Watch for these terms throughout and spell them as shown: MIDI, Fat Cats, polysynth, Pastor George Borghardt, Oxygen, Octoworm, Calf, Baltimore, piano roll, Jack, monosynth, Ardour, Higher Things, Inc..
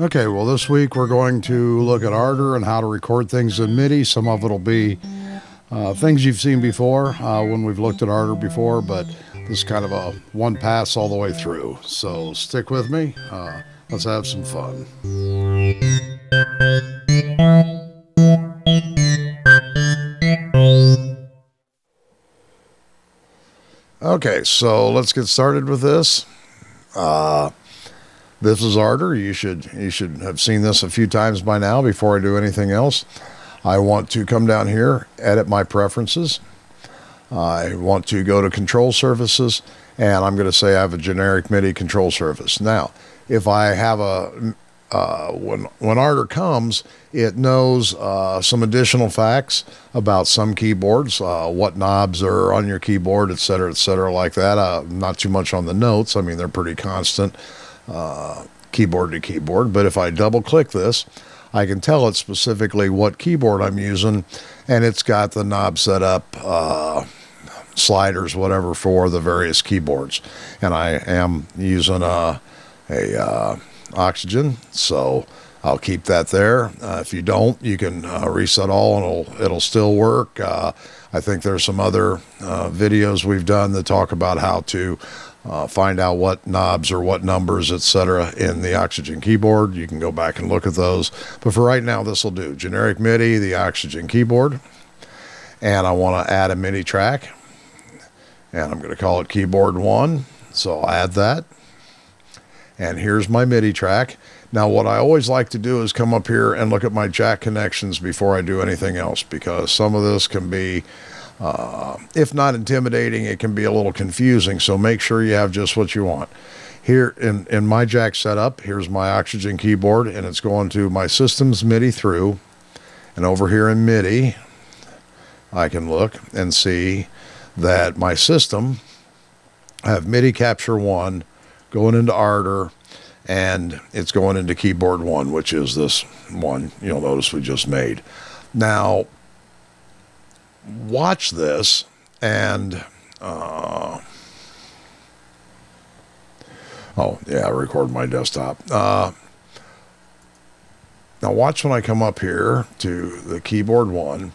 Okay, well this week we're going to look at Ardour and how to record things in MIDI. Some of it will be things you've seen before when we've looked at Ardour before, but this is kind of a one pass all the way through. So stick with me, let's have some fun. Okay, so let's get started with this. This is Ardour. You should have seen this a few times by now. Before I do anything else, I want to come down here, edit my preferences. I want to go to control surfaces, and I'm going to say I have a generic MIDI control surface. Now, if I have a when Ardour comes, it knows some additional facts about some keyboards, what knobs are on your keyboard, etc., etc., like that. Not too much on the notes. I mean, they're pretty constant keyboard to keyboard. But if I double click this, I can tell it specifically what keyboard I'm using, and it's got the knob set up, sliders, whatever, for the various keyboards. And I am using a Oxygen, so I'll keep that there. If you don't, you can reset all and it'll still work. I think there's some other videos we've done that talk about how to find out what knobs or what numbers, etc., in the Oxygen keyboard. You can go back and look at those, but for right now this will do. Generic MIDI, the Oxygen keyboard, and I want to add a MIDI track, and I'm going to call it keyboard 1, so I'll add that. And here's my MIDI track. Now, what I always like to do is come up here and look at my jack connections before I do anything else, because some of this can be, if not intimidating, it can be a little confusing. So make sure you have just what you want. Here in my jack setup, here's my Oxygen keyboard, and it's going to my system's MIDI through. And over here in MIDI, I can look and see that my system, I have MIDI capture 1, going into Ardour, and it's going into keyboard 1, which is this one you'll notice we just made. Now, watch this, and oh yeah, I record my desktop. Now watch when I come up here to the keyboard 1,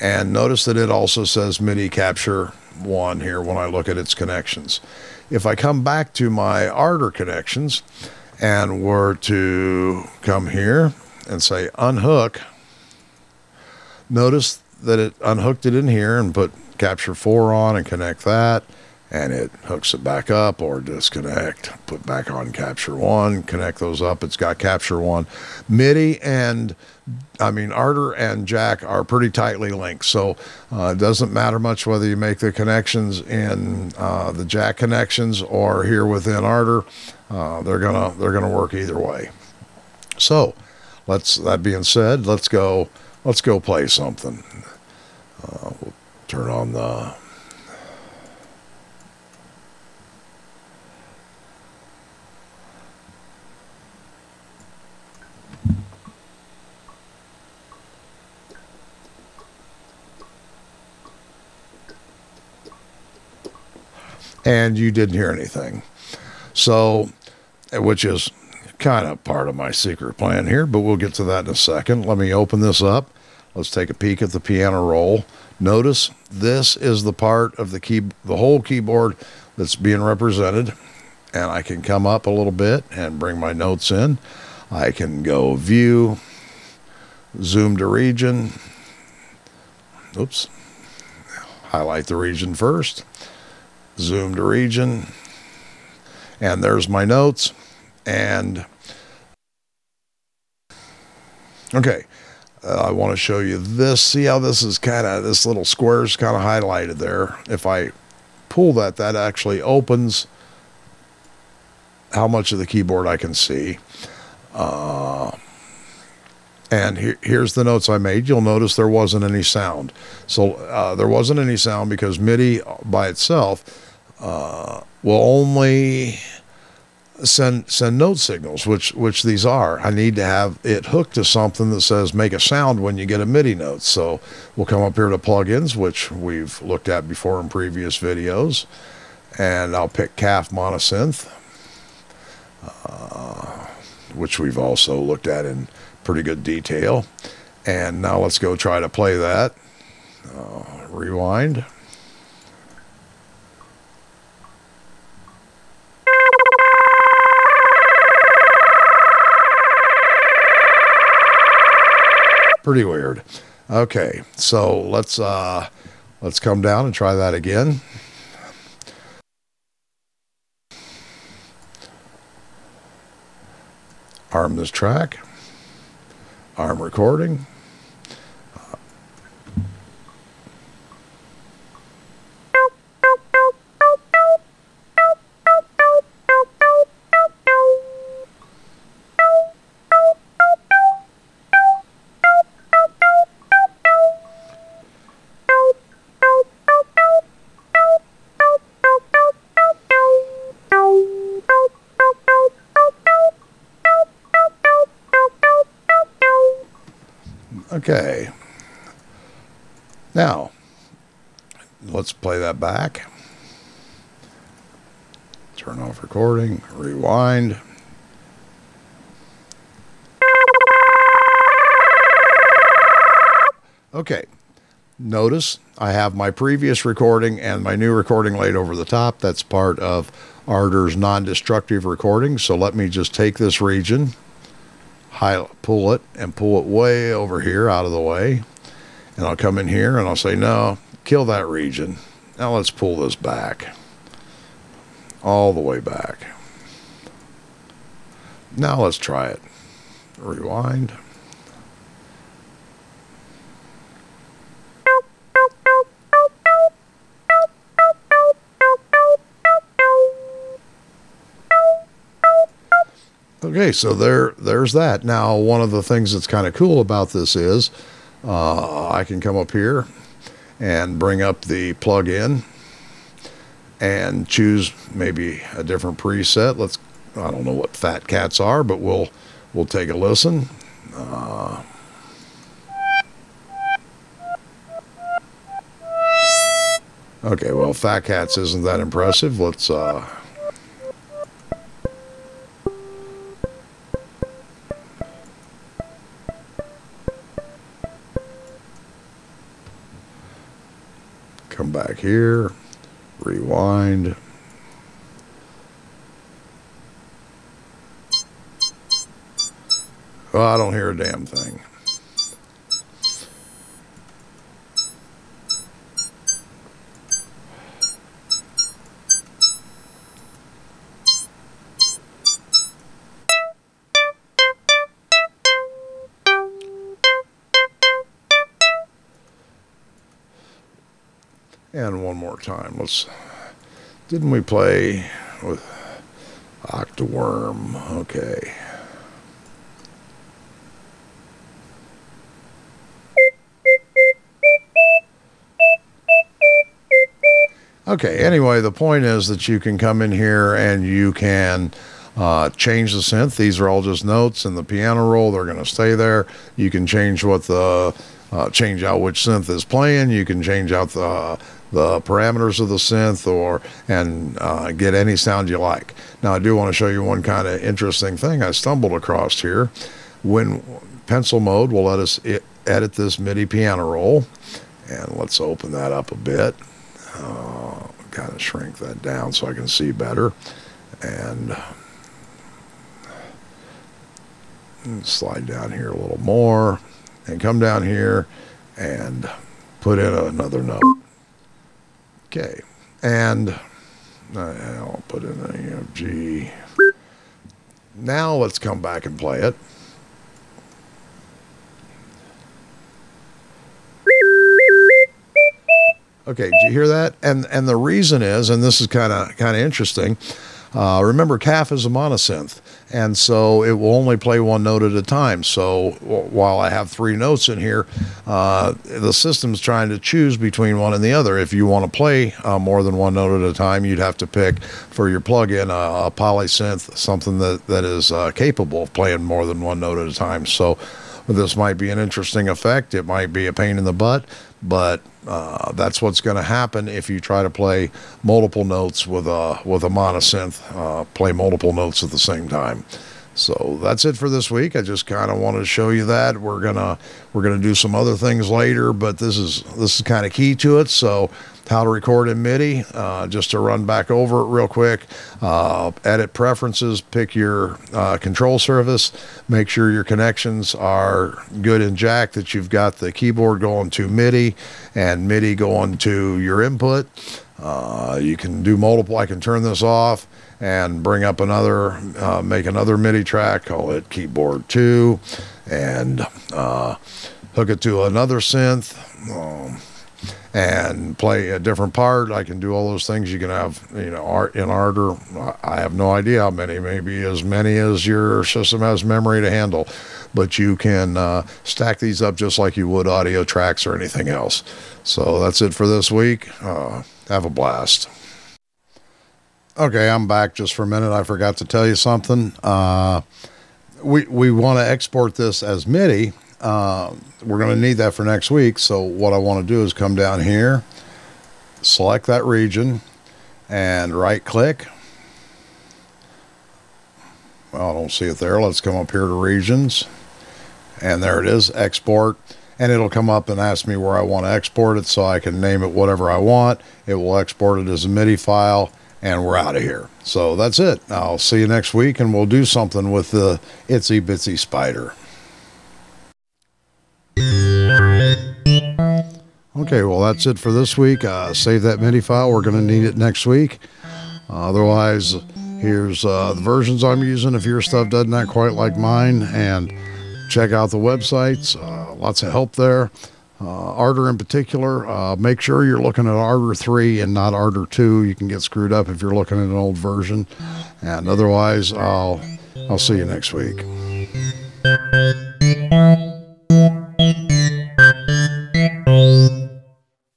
and notice that it also says MIDI capture 1 here when I look at its connections. If I come back to my Ardour connections and were to come here and say unhook, notice that it unhooked it in here and put capture 4 on and connect that, and it hooks it back up, or disconnect, put back on capture 1, connect those up. It's got capture 1. MIDI and Ardour and Jack are pretty tightly linked, so it doesn't matter much whether you make the connections in the Jack connections or here within Ardour. They're gonna work either way. So let's, that being said, let's go play something. We'll turn on the. And you didn't hear anything, so, which is kind of part of my secret plan here, but we'll get to that in a second. Let me open this up. Let's take a peek at the piano roll. Notice this is the part of the whole keyboard that's being represented, and I can come up a little bit and bring my notes in. I can go view, zoom to region. Oops, highlight the region first. Zoom to region, and there's my notes. And okay, I want to show you this. See how this is kind of, this little square is kind of highlighted there. If I pull that, that actually opens how much of the keyboard I can see. And here's the notes I made. You'll notice there wasn't any sound. So there wasn't any sound because MIDI by itself will only send note signals, which these are. I need to have it hooked to something that says make a sound when you get a MIDI note. So we'll come up here to plugins, which we've looked at before in previous videos. And I'll pick Calf monosynth. which we've also looked at in pretty good detail. And now let's go try to play that. Rewind. Pretty weird. Okay, so let's come down and try that again. Arm this track. Arm recording. Okay, now let's play that back. Turn off recording, rewind. Okay, notice I have my previous recording and my new recording laid over the top. That's part of Ardour's non-destructive recording. So let me just take this region, pull it and pull it way over here out of the way, and I'll come in here and I'll say no, kill that region. Now let's pull this back all the way back. Now let's try it. Rewind. Okay, so there's that. Now, one of the things that's kind of cool about this is I can come up here and bring up the plug-in and choose maybe a different preset. Let's, I don't know what Fat Cats are, but we'll take a listen. Okay, well, Fat Cats isn't that impressive. Let's... come back here, rewind. Oh, I don't hear a damn thing. And one more time. Let's. Didn't we play with Octoworm? Okay. Okay. Anyway, the point is that you can come in here and you can change the synth. These are all just notes in the piano roll. They're going to stay there. You can change what the change out which synth is playing. You can change out the parameters of the synth and get any sound you like. Now I do want to show you one kind of interesting thing I stumbled across here. When pencil mode will let us edit this MIDI piano roll, and let's open that up a bit. Kind of shrink that down so I can see better, and slide down here a little more, and come down here and put in another note. Okay, and I'll put in a G. Now let's come back and play it. Okay, did you hear that? And the reason is, and this is kind of interesting. Remember, Calf is a monosynth, and so it will only play one note at a time. So while I have three notes in here, the system's trying to choose between one and the other. If you want to play more than one note at a time, you'd have to pick for your plug-in a polysynth, something that is capable of playing more than one note at a time. So this might be an interesting effect. It might be a pain in the butt, but that's what's going to happen if you try to play multiple notes with a monosynth, play multiple notes at the same time. So that's it for this week. I just kind of wanted to show you that. We're gonna do some other things later, but this is kind of key to it. So how to record in MIDI, just to run back over it real quick. Edit preferences, pick your control surface, make sure your connections are good in Jack, that you've got the keyboard going to MIDI and MIDI going to your input. You can do multiple. I can turn this off and bring up another, make another MIDI track, call it keyboard 2, and hook it to another synth and play a different part. I can do all those things. You can have, you know, art in Ardour. I have no idea how many, maybe as many as your system has memory to handle, but you can stack these up just like you would audio tracks or anything else. So that's it for this week. Have a blast. Okay, I'm back just for a minute. I forgot to tell you something. We want to export this as MIDI. We're going to need that for next week. So what I want to do is come down here, select that region, and right click. Well, I don't see it there. Let's come up here to regions, and there it is, export. And it'll come up and ask me where I want to export it, so I can name it whatever I want. It will export it as a MIDI file, and we're out of here. So that's it. I'll see you next week, and we'll do something with the itsy bitsy spider. Okay, well, that's it for this week. Save that MIDI file. We're going to need it next week. Otherwise, here's the versions I'm using if your stuff doesn't act quite like mine. And check out the websites. Lots of help there. Ardour in particular, make sure you're looking at Ardour 3 and not Ardour 2. You can get screwed up if you're looking at an old version. And otherwise, I'll see you next week.